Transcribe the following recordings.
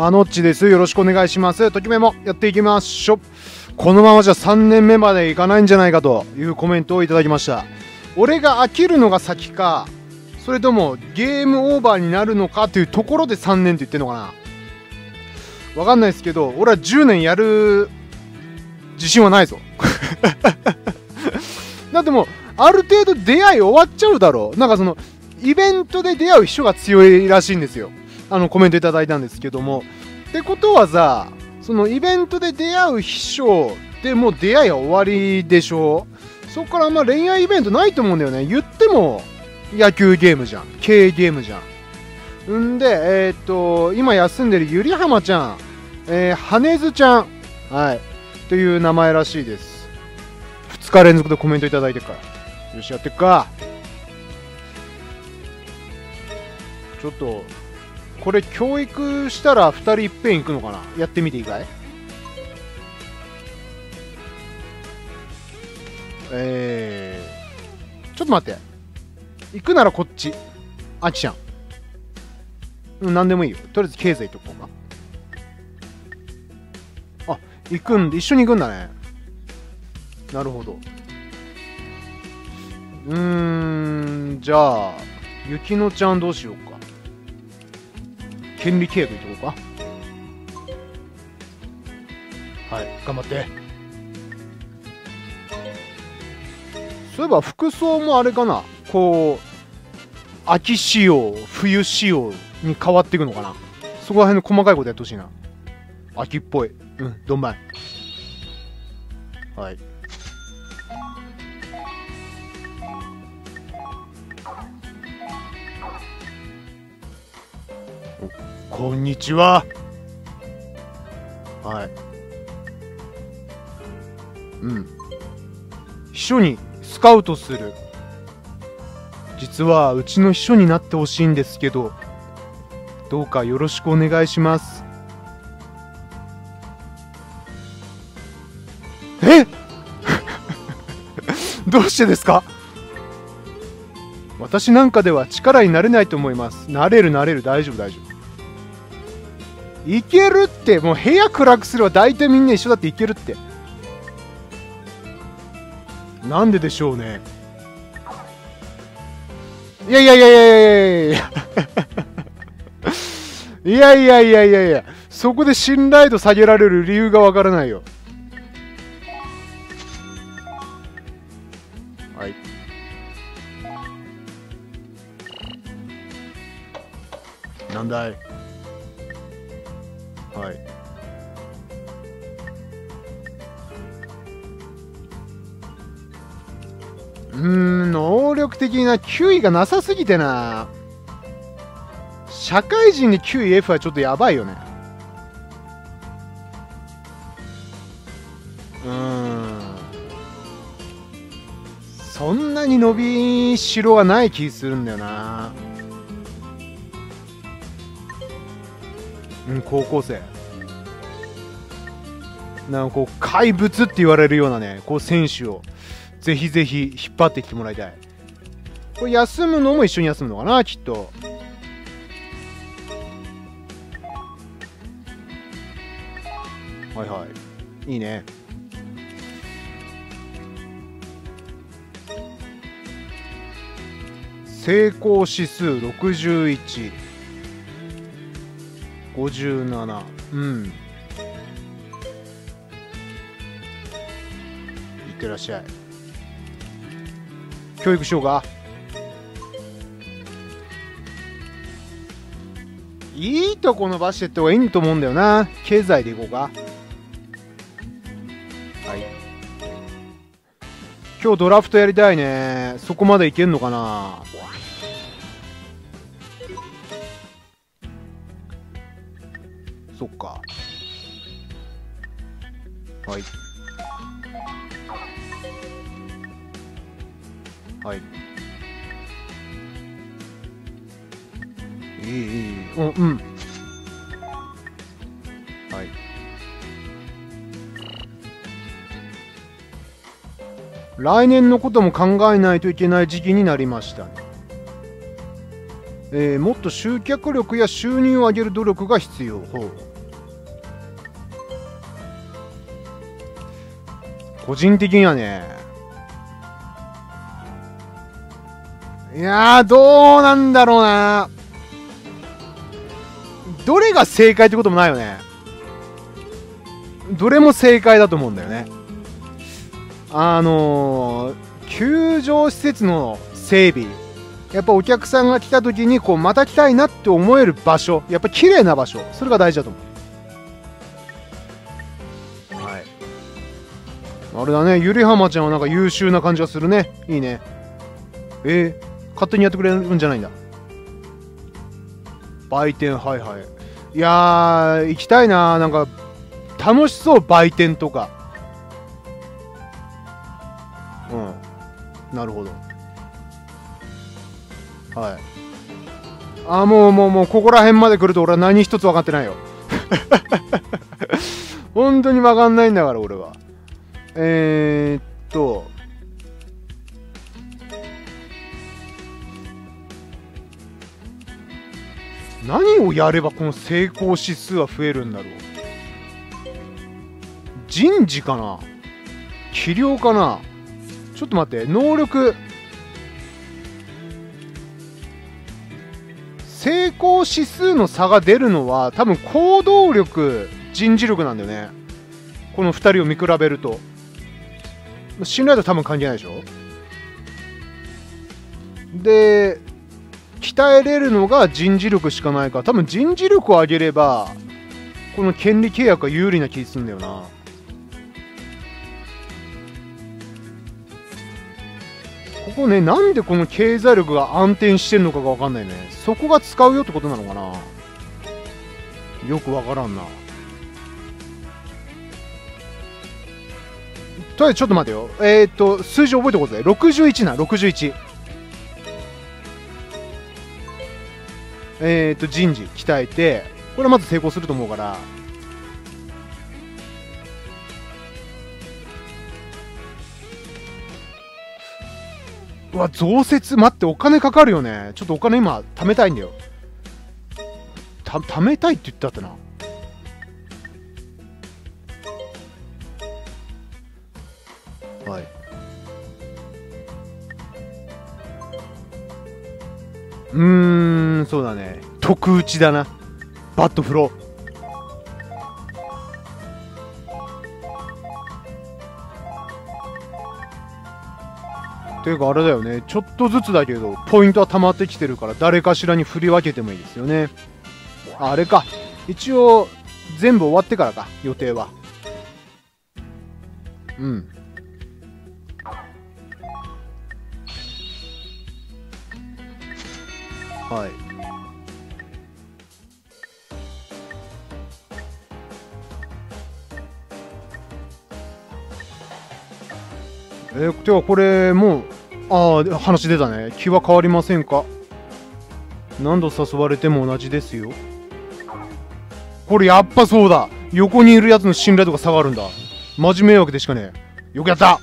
まのっちです。よろしくお願いします。ときめもやっていきましょう。このままじゃ3年目までいかないんじゃないかというコメントをいただきました。俺が飽きるのが先か、それともゲームオーバーになるのかというところで3年って言ってんのかな。わかんないですけど、俺は10年やる自信はないぞ。だってもうある程度出会い終わっちゃうだろう。なんかそのイベントで出会う人が強いらしいんですよ。コメントいただいたんですけども。ってことはさ、そのイベントで出会う秘書でもう出会いは終わりでしょ。そこからまあ恋愛イベントないと思うんだよね。言っても野球ゲームじゃん。経営ゲームじゃん。んで、今休んでるゆりはまちゃん、はねずちゃん、はい、という名前らしいです。2日連続でコメントいただいてるから。よし、やってっか。ちょっとこれ教育したら2人いっぺん行くのかな。やってみていいかい。ちょっと待って。行くならこっち。あきちゃん。うん、なんでもいいよ。とりあえず経済とこうか。あ、行くんで、一緒に行くんだね。なるほど。じゃあ、ゆきのちゃんどうしようか。権利契約いっとこうか。はい、頑張って。そういえば服装もあれかな、こう秋仕様冬仕様に変わっていくのかな。そこら辺の細かいことやってほしいな。秋っぽい、うん、どんばい。はい、こんにちは。はい。うん。秘書にスカウトする。実はうちの秘書になってほしいんですけど、どうかよろしくお願いします。えどうしてですか？私なんかでは力になれないと思います。なれるなれる、大丈夫大丈夫。いけるって。もう部屋暗くすれば大体みんな一緒だっていけるって。なんででしょうね。いやいやいやいやいやいやいやいやいやいやいや、そこで信頼度下げられる理由がわからないよ。はい、なんだい。はい、能力的な9位がなさすぎてな。社会人に9位 F はちょっとやばいよね。そんなに伸びしろはない気するんだよな。高校生なんかこう怪物って言われるようなね、こう選手をぜひぜひ引っ張ってきてもらいたい。これ休むのも一緒に休むのかな、きっと。はいはい、いいね。成功指数61、57、うん。いってらっしゃい。教育しようか。いいとこ伸ばしていった方がいいと思うんだよな。経済でいこうか。はい。今日ドラフトやりたいね。そこまでいけんのかな。そっか。はいはい、いいうんうん、はい。来年のことも考えないといけない時期になりましたね。もっと集客力や収入を上げる努力が必要。個人的にはね、いやー、どうなんだろうな、どれが正解ってこともないよね。どれも正解だと思うんだよね。球場施設の整備、やっぱお客さんが来た時にこうまた来たいなって思える場所、やっぱ綺麗な場所、それが大事だと思う。はい、あれだね、ゆりはまちゃんはなんか優秀な感じがするね。いいね。勝手にやってくれるんじゃないんだ。売店、はいはい。いやー、行きたいなー、なんか楽しそう、売店とか。うん、なるほど。はい、あー、もうここら辺まで来ると俺は何一つ分かってないよ本当に分かんないんだから俺は。何をやればこの成功指数は増えるんだろう。人事かな、器量かな。ちょっと待って、能力、成功指数の差が出るのは多分行動力、人事力なんだよね。この2人を見比べると信頼度多分関係ないでしょ。で、鍛えれるのが人事力しかないから、多分人事力を上げればこの権利契約が有利な気がするんだよな。ここね、なんでこの経済力が暗転してるのかが分かんないね。そこが使うよってことなのかな、よく分からんな。とりあえずちょっと待てよ。数字覚えておこうぜ。61な、61。人事鍛えて、これはまず成功すると思うから、うわ、増設、待って、お金かかるよね。ちょっとお金今貯めたいんだよ。貯めたいって言ってあったな。はい、そうだね、特打ちだな。バットフロー、というかあれだよね、ちょっとずつだけどポイントは溜まってきてるから、誰かしらに振り分けてもいいですよね。あれか、一応全部終わってからか、予定は。うん、はい。ではこれもう、話出たね。気は変わりませんか、何度誘われても同じですよ。これやっぱそうだ、横にいるやつの信頼度が下がるんだ。マジ迷惑でしかねえ。よくやった。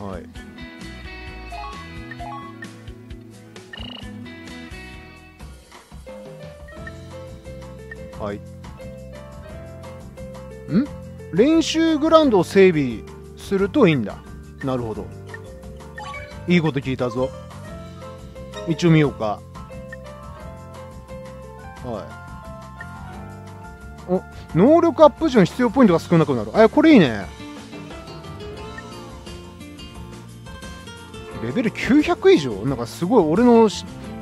はい、はい、ん、練習グラウンドを整備するといいんだ。なるほど、いいこと聞いたぞ。一応見ようか。はい、お、能力アップ時の必要ポイントが少なくなる。あ、これいいね。レベル900以上、なんかすごい俺の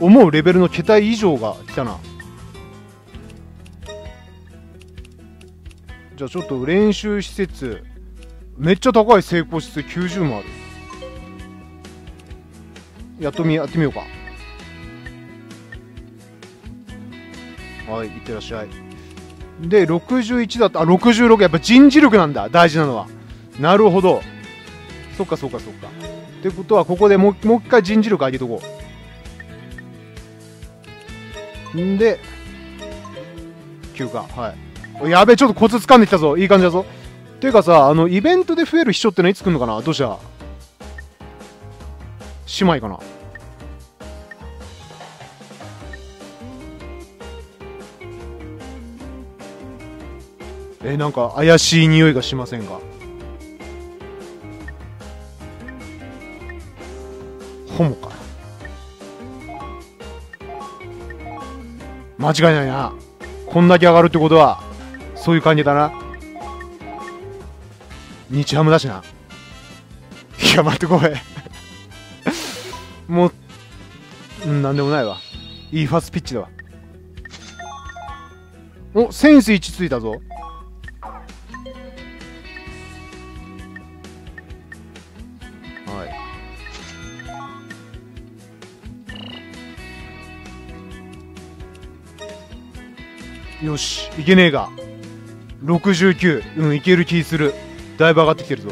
思うレベルの桁以上が来たな。じゃあちょっと練習施設、めっちゃ高い、成功指数90もある。やってみようか。はい、いってらっしゃい。で、61だった。あ、66、やっぱ人事力なんだ、大事なのは。なるほど、そっかそっかそっか。ってことはここでもう一回人事力上げとこうんで休暇。はい、やべえ、ちょっとコツ掴んできたぞ。いい感じだぞ。ていうかさ、イベントで増える秘書ってのいつ来んのかな。どうした姉妹かな。なんか怪しい匂いがしませんか。ホモか。間違いないな。こんだけ上がるってことはそういう感じだな。日ハムだしな。いや待ってごめんもうなんでもないわ。いいファーストピッチだわ。お、センス1ついたぞ。よし、いけねえが69、うん、いける気する。だいぶ上がってきてるぞ。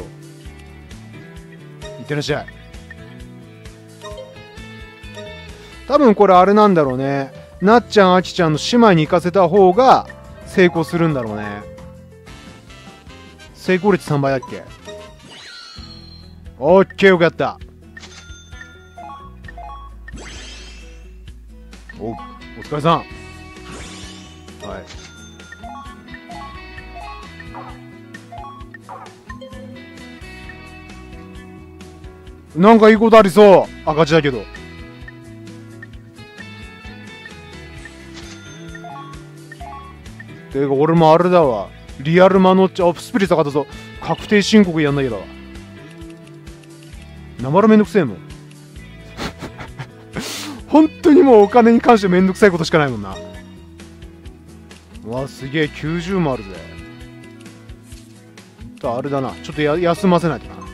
いってらっしゃい。多分これあれなんだろうね。なっちゃんあきちゃんの姉妹に行かせた方が成功するんだろうね。成功率3倍だっけ。オッケー、よくやった。お疲れさん。はい、なんかいいことありそう。赤字だけど。ていうか俺もあれだわ、リアルマノッチ。あ、スピリッツ上がったぞ。確定申告やんなきゃだわ。なまらめんどくせえもん本当にもうお金に関してめんどくさいことしかないもんな。わあ、すげえ、90もあるぜ。あれだな、ちょっと休ませないとな。は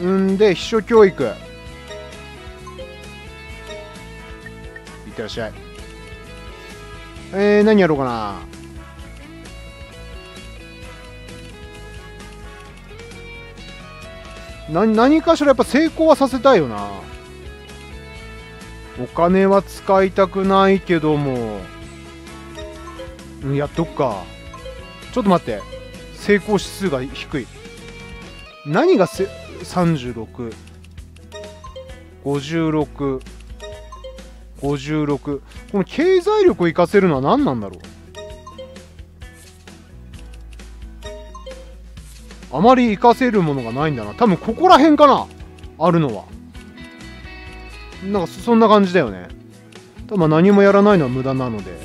い。うんで、秘書教育いってらっしゃい。何やろうかな。何かしらやっぱ成功はさせたいよな。お金は使いたくないけども、やっとくか。ちょっと待って、成功指数が低い。何が36、56、56。この経済力を活かせるのは何なんだろう。あまり活かせるものがないんだな。多分ここら辺かな、あるのは。なんかそんな感じだよね。ただ何もやらないのは無駄なので、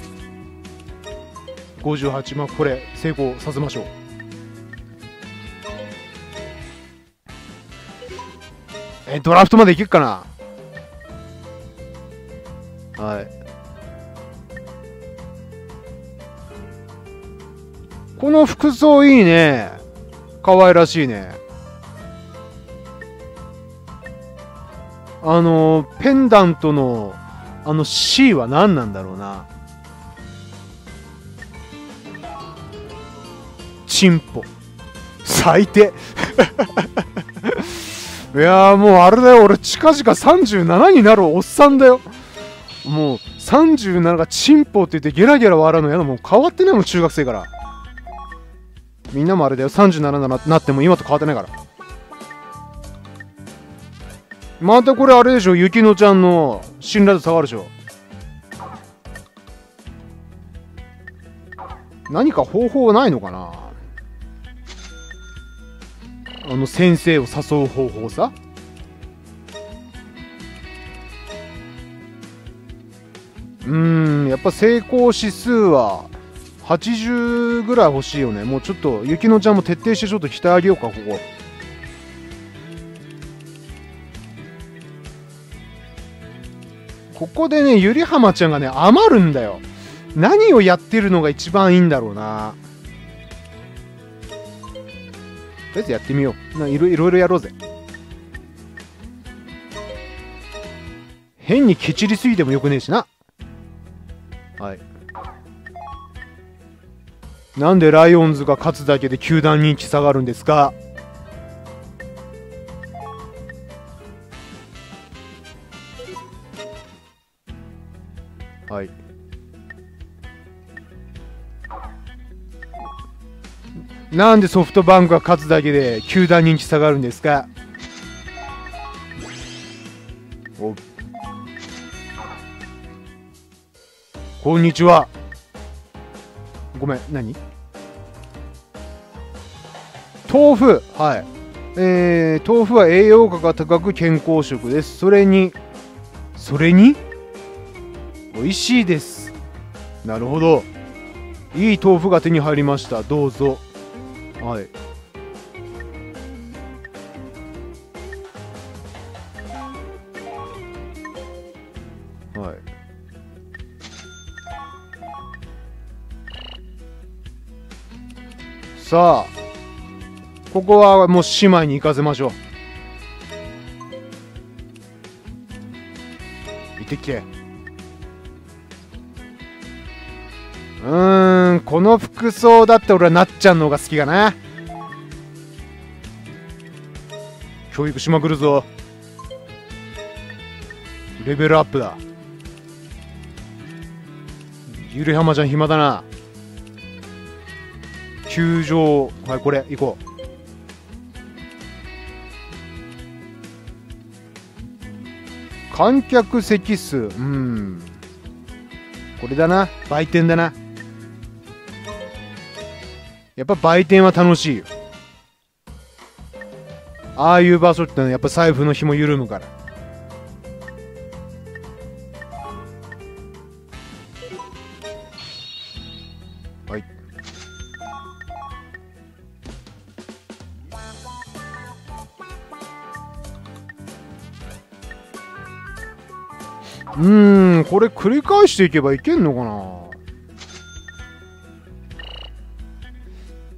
58、まあこれ成功させましょう。ドラフトまでいけるかな。はい、この服装いいね。可愛らしいね。ペンダントのC は何なんだろうな。チンポ。最低いやーもうあれだよ、俺近々37になるおっさんだよ。もう37がチンポって言ってゲラゲラ笑うのやだ。もう変わってないもん、中学生から。みんなもあれだよ、37になっても今と変わってないから。またこれあれでしょ、ゆきのちゃんの信頼度下がるでしょ。何か方法はないのかな。先生を誘う方法さ。やっぱ成功指数は80ぐらい欲しいよね。もうちょっとゆきのちゃんも徹底してちょっと鍛え上げようか、ここ。ここでね、ゆりはまちゃんがね、余るんだよ。何をやってるのが一番いいんだろうな。とりあえずやってみよう。いろいろやろうぜ。変にケチりすぎてもよくねえしな。はい。なんでライオンズが勝つだけで球団人気下がるんですか。はい、なんでソフトバンクが勝つだけで球団人気下がるんですか。お、こんにちは。ごめん、何？豆腐、はい。豆腐は栄養価が高く健康食です。それに美味しいです。なるほど。いい豆腐が手に入りました。どうぞ。はい。はい。さあ、ここはもう姉妹に行かせましょう。行ってきて。この服装だって俺はなっちゃんの方が好きかな。教育しまくるぞ。レベルアップだ。ゆるはまちゃん暇だな。球場、はい、これ行こう。観客席数、これだな、売店だな。やっぱ売店は楽しいよ。ああいう場所ってのはやっぱ財布の紐緩むから。はい、これ繰り返していけばいけんのかな。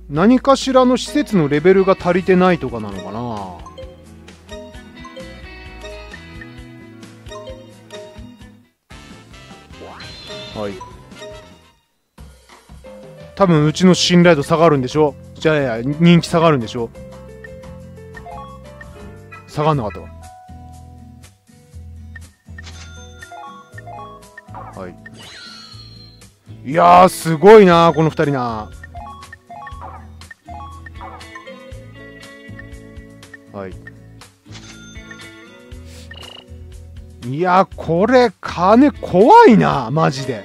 何かしらの施設のレベルが足りてないとかなのかな。はい、多分うちの信頼度下がるんでしょ。じゃあいや人気下がるんでしょ。下がんなかったわ。はい、いやーすごいなこの2人な。はい、いやこれ金怖いなマジで。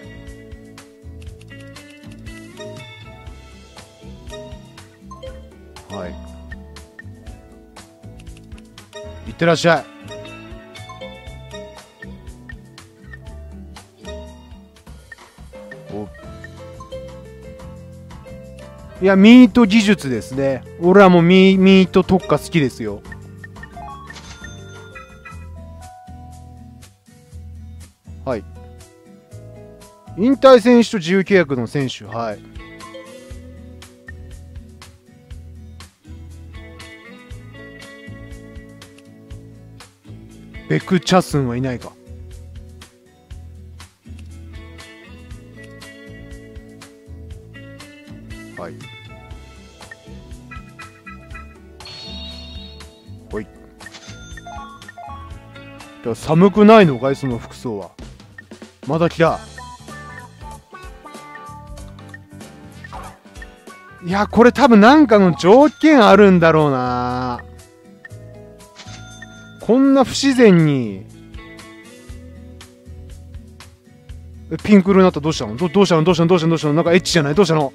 はい、いってらっしゃい。いや、ミート技術ですね。俺はもうミート特化好きですよ。はい。引退選手と自由契約の選手、はい。ベク・チャスンはいないか。はい。ほい。寒くないのかいその服装は。まだ来た。いやこれ多分なんかの条件あるんだろうな。こんな不自然にピンク色になったらどうしたの？どうしたのなんかエッチじゃない？どうしたの？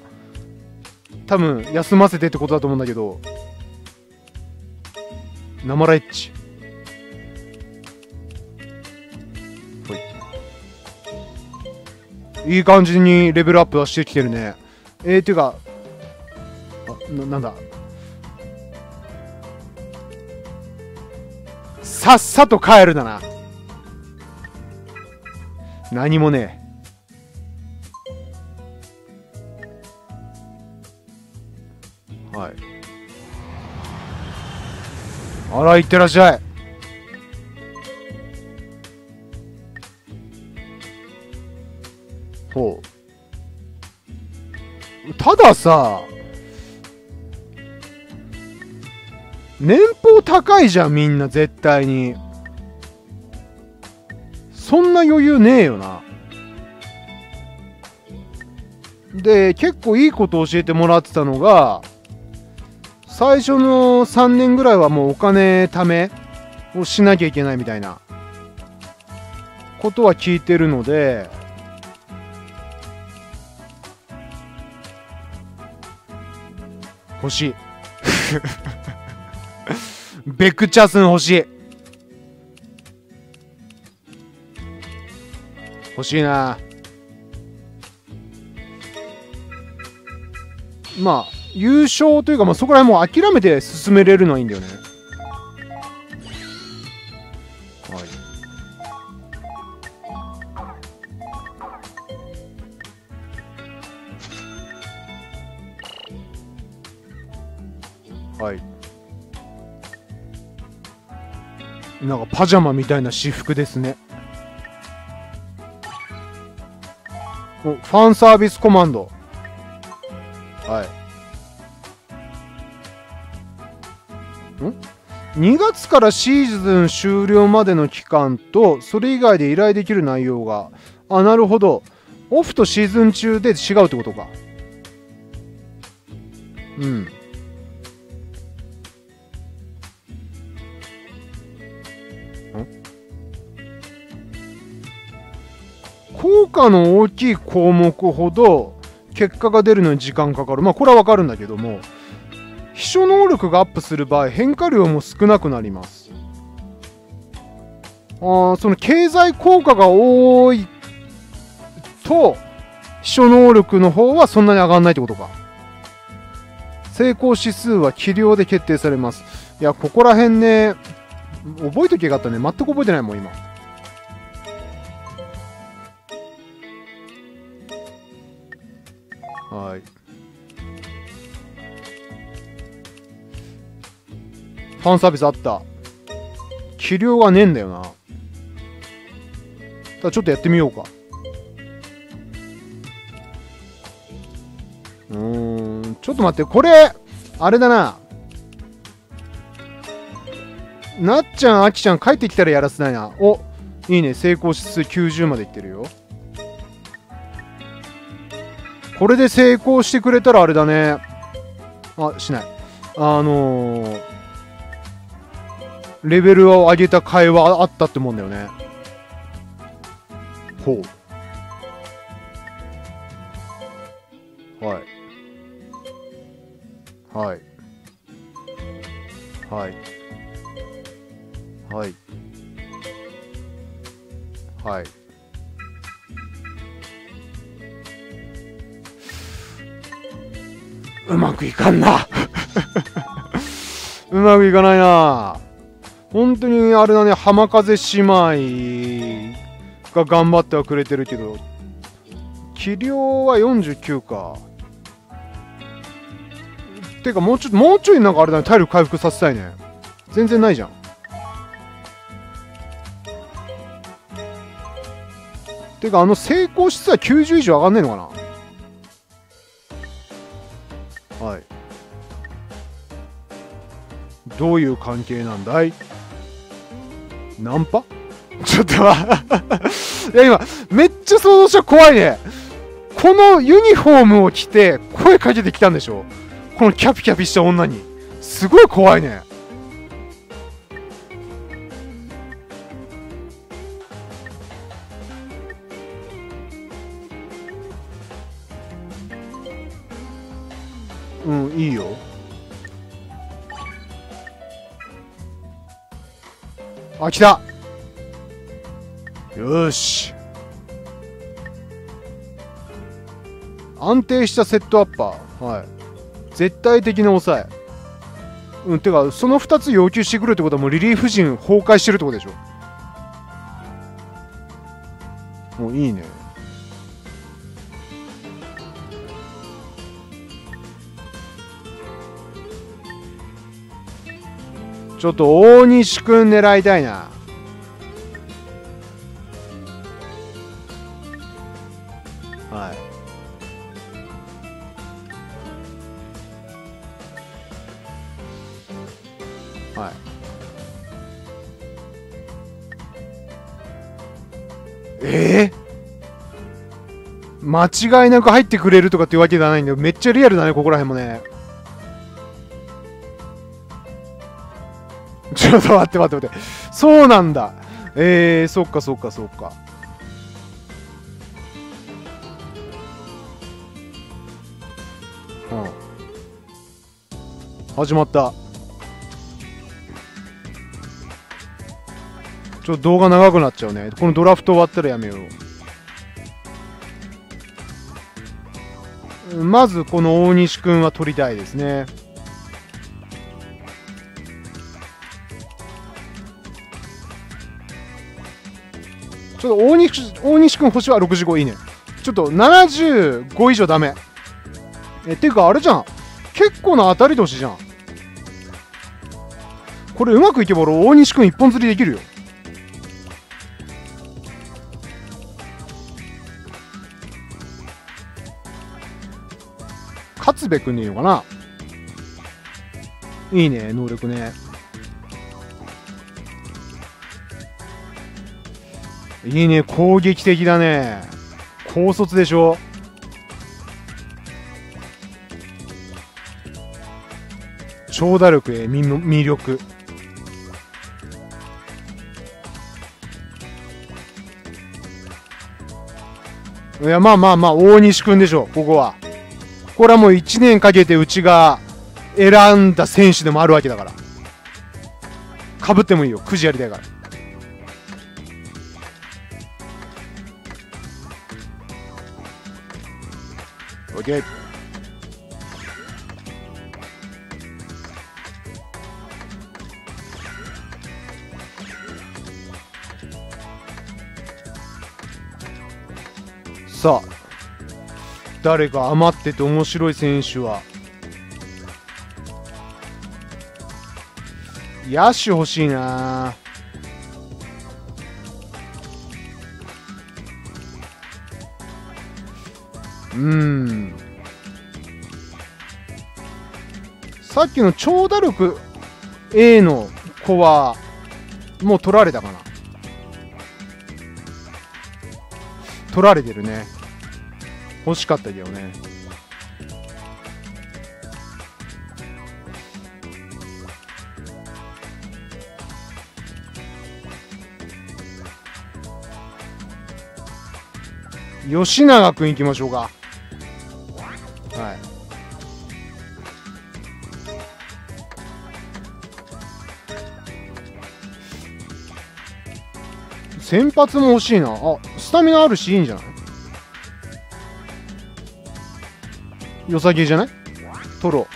多分休ませてってことだと思うんだけど。生ラエッチ、いい感じにレベルアップはしてきてるね。っていうかなんださっさと帰るだな。何もねえ。はい、あら、いってらっしゃい。ほう。たださ、年俸高いじゃんみんな絶対に。そんな余裕ねえよな。で結構いいこと教えてもらってたのが、最初の3年ぐらいはもうお金貯めをしなきゃいけないみたいなことは聞いてるので、欲しいベクチャスン欲しい、欲しいな。まあ優勝というか、まあ、そこら辺もう諦めて進めれるのはいいんだよね。はい、なんかパジャマみたいな私服ですね。お、ファンサービスコマンド。はい、2月からシーズン終了までの期間とそれ以外で依頼できる内容が、あ、なるほど、オフとシーズン中で違うってことか。うん、効果の大きい項目ほど結果が出るのに時間かかる。まあこれはわかるんだけども、秘書能力がアップする場合変化量も少なくなります。その経済効果が多いと秘書能力の方はそんなに上がらないってことか。成功指数は器量で決定されます。いや、ここら辺ね、覚えときゃよかったね。全く覚えてないもん今。はい、ファンサービスあった。器量がねえんだよな。ただちょっとやってみようか。ちょっと待って、これあれだな、なっちゃんあきちゃん帰ってきたらやらせないな。お、いいね。成功指数90までいってるよ。これで成功してくれたらあれだね。あ、しない。レベルを上げた会話あったってもんだよね。ほう。はい。はい。はい。はい。はい。うまくいかんなうまくいかないな。本当にあれだね、浜風姉妹が頑張ってはくれてるけど、気量は49か。てかもうちょいなんかあれだね、体力回復させたいね。全然ないじゃん。てか成功指数は90以上上がんねえのかな。はい、どういう関係なんだい。ナンパ。ちょっといや今めっちゃ想像したら怖いね。このユニフォームを着て声かけてきたんでしょ、このキャピキャピした女に。すごい怖いね。うん、いいよ。あ、来た。よし。安定したセットアッパー。はい。絶対的な抑え。うん、てか、その2つ要求してくるってことはもうリリーフ陣崩壊してるってことでしょ。もういいね。ちょっと大西くん狙いたいな。はい、はい。間違いなく入ってくれるとかっていうわけじゃないんだよ。めっちゃリアルだね、ここら辺もね。ちょっと待って。そうなんだ。そっか。うん。始まった。ちょっと動画長くなっちゃうね。このドラフト終わったらやめよう。まずこの大西くんは取りたいですね。ちょっと大西くん星は65いいね。ちょっと75以上ダメ。っていうかあれじゃん。結構な当たり年じゃん。これうまくいけば俺大西くん一本釣りできるよ。勝部くんでいいのかな。いいね、能力ね。いいね、攻撃的だね。高卒でしょ。長打力へ魅力。いや、まあ大西くんでしょここは。これはもう1年かけてうちが選んだ選手でもあるわけだから、かぶってもいいよ。くじやりたいから。オッケー。さあ、誰か余ってて面白い選手は野手欲しいな。さっきの長打力 A の子はもう取られたかな。取られてるね。欲しかったけどね。吉永君いきましょうか。はい、先発も欲しいな。あ、スタミナあるしいいんじゃない。良さげじゃない。取ろ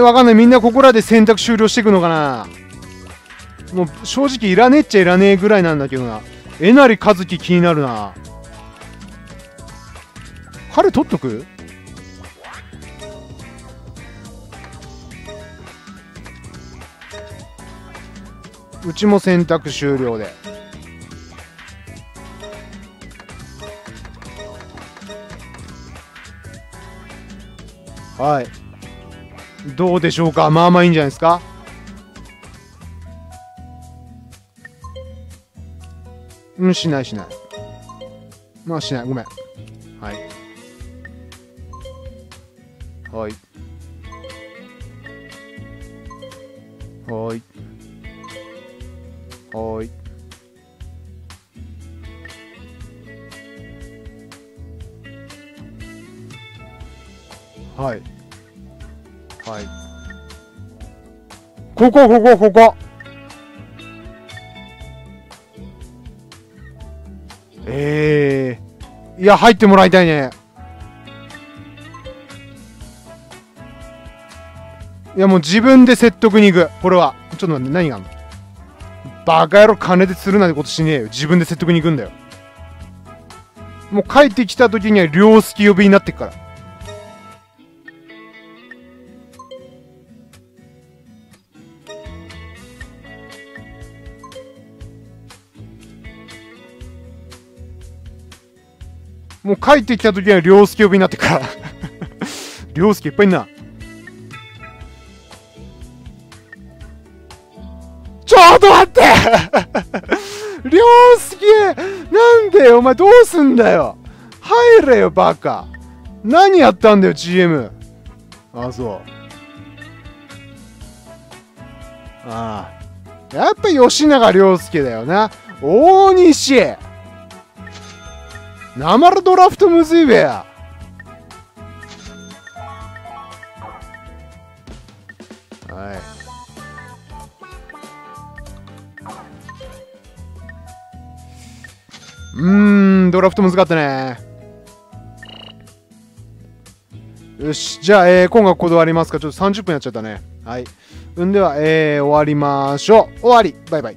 う。わかんない。みんなここらで選択終了していくのかな。もう正直いらねえっちゃいらねえぐらいなんだけどな。えなりかずき気になるな。彼取っとく？うちも選択終了で。はい、どうでしょうか。まあまあいいんじゃないですか。うん、しない。まあしない、ごめん。はい。はい。ここ。いや、入ってもらいたいね。いや、もう自分で説得に行く。これはちょっと待って、何があんの。バカ野郎、金で釣るなんてことしねえよ。自分で説得に行くんだよ。もう帰ってきた時には両好き呼びになってっから。もう帰ってきた時には両好き呼びになってっから両好きいっぱいいんな。涼介、なんでよお前、どうすんだよ。入れよバカ。何やったんだよ GM。あ、そう。ああ、やっぱ吉永亮介だよな。大西なまるドラフトむずいべや。はい、ドラフト難かったね。よし、じゃあ、今回ここで終わりますか。ちょっと30分やっちゃったね。はい。では、終わりましょう。終わり。バイバイ。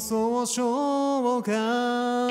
そうしようか。